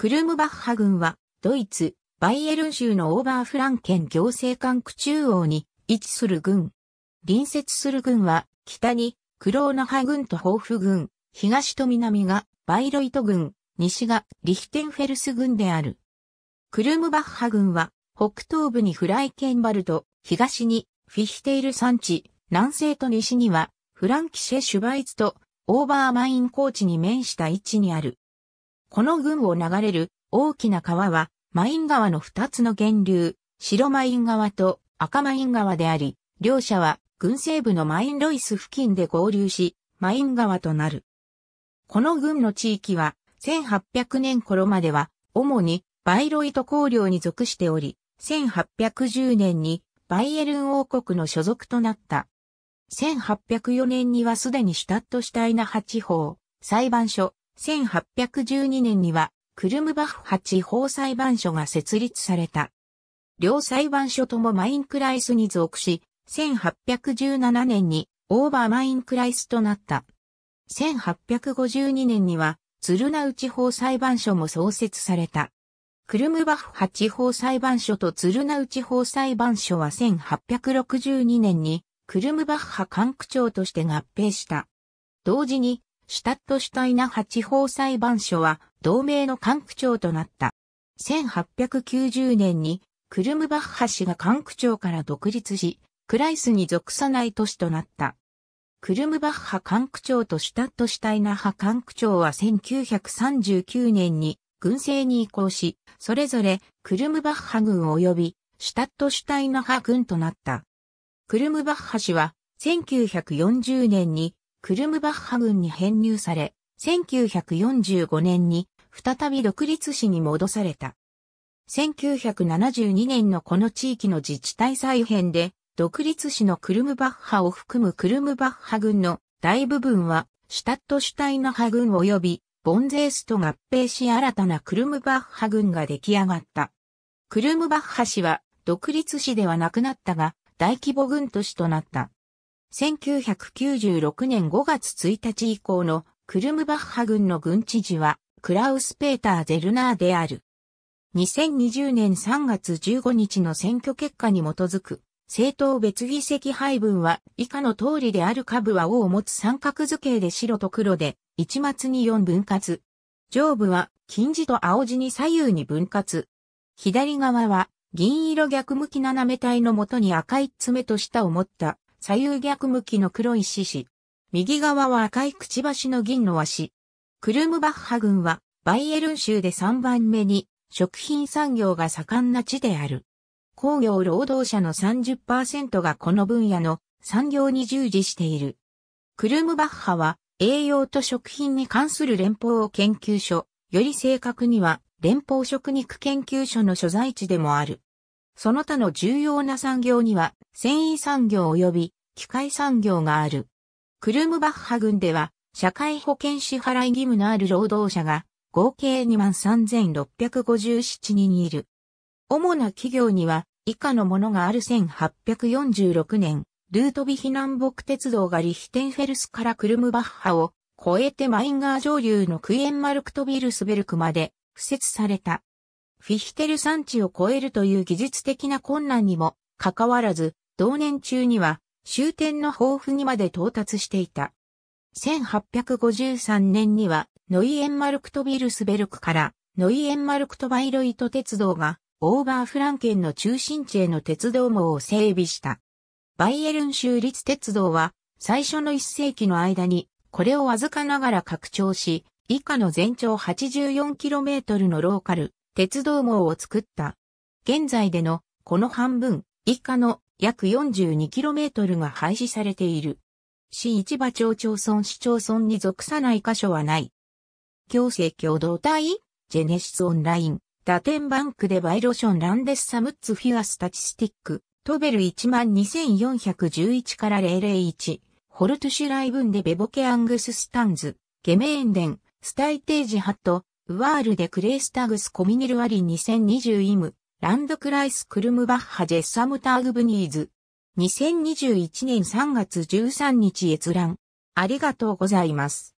クルムバッハ郡は、ドイツ、バイエルン州のオーバーフランケン行政管区中央に位置する郡。隣接する郡は、北にクローナハ郡とホーフ郡、東と南がバイロイト郡、西がリヒテンフェルス郡である。クルムバッハ郡は、北東部にフライケンバルト、東にフィヒテール山地、南西と西にはフランキシェ・シュバイツとオーバーマイン高地に面した位置にある。この郡を流れる大きな川はマイン川の二つの源流、白マイン川と赤マイン川であり、両者は郡西部のマインロイス付近で合流し、マイン川となる。この郡の地域は1800年頃までは主にバイロイト公領に属しており、1810年にバイエルン王国の所属となった。1804年にはすでにシュタットシュタイナハ地方裁判所、1812年にはクルムバッハ地方裁判所が設立された。両裁判所ともマインクライスに属し、1817年にオーバーマインクライスとなった。1852年にはツルナウ地方裁判所も創設された。クルムバッハ地方裁判所とツルナウ地方裁判所は1862年にクルムバッハ管区長として合併した。同時に、シュタットシュタイナハ地方裁判所は同盟の管区長となった。1890年に、クルムバッハ市が管区長から独立し、クライスに属さない都市となった。クルムバッハ管区長とシュタットシュタイナハ管区長は1939年に郡政に移行し、それぞれクルムバッハ郡及びシュタットシュタイナハ郡となった。クルムバッハ市は1940年にクルムバッハ郡に編入され、1945年に再び独立市に戻された。1972年のこの地域の自治体再編で、独立市のクルムバッハを含むクルムバッハ郡の大部分は、シュタットシュタイナハ郡及びボンゼースと合併し新たなクルムバッハ郡が出来上がった。クルムバッハ市は独立市ではなくなったが、大規模郡都市となった。1996年5月1日以降のクルムバッハ郡の郡知事はクラウス・ペーター・ゼルナーである。2020年3月15日の選挙結果に基づく政党別議席配分は以下の通りである。下部は尾を持つ三角図形で白と黒で一末に4分割。上部は金地と青地に左右に分割。左側は銀色逆向き斜め体の下に赤い爪と舌を持った左右逆向きの黒い獅子。右側は赤いくちばしの銀のワシ。クルムバッハ郡はバイエルン州で3番目に食品産業が盛んな地である。工業労働者の 30% がこの分野の産業に従事している。クルムバッハは栄養と食品に関する連邦研究所、より正確には連邦食肉研究所の所在地でもある。その他の重要な産業には、繊維産業及び機械産業がある。クルムバッハ郡では、社会保険支払い義務のある労働者が、合計 23,657 人いる。主な企業には、以下のものがある。1846年、ルートヴィヒ南北鉄道がリヒテンフェルスからクルムバッハを越えてマイン川上流のクイエンマルクトビルスベルクまで、敷設された。フィヒテル山地を越えるという技術的な困難にもかかわらず、同年中には終点のホーフにまで到達していた。1853年にはノイエンマルクトビルスベルクからノイエンマルクトバイロイト鉄道がオーバーフランケンの中心地への鉄道網を整備した。バイエルン州立鉄道は最初の1世紀の間にこれをわずかながら拡張し、以下の全長 84km のローカル、鉄道網を作った。現在でのこの半分以下の約 42km が廃止されている。市市場町町村市町村に属さない箇所はない。行政共同体ジェネシスオンラインダテンバンクデバイロションランデスサムッツフィアスタチスティックトベル12411から001ホルトシュライブンデベボケアングススタンズゲメエンデンスタイテージハット、ウワールでクレイスタグスコミニルワリ2020イム、ランドクライスクルムバッハジェッサムターグブニーズ。2021年3月13日閲覧。ありがとうございます。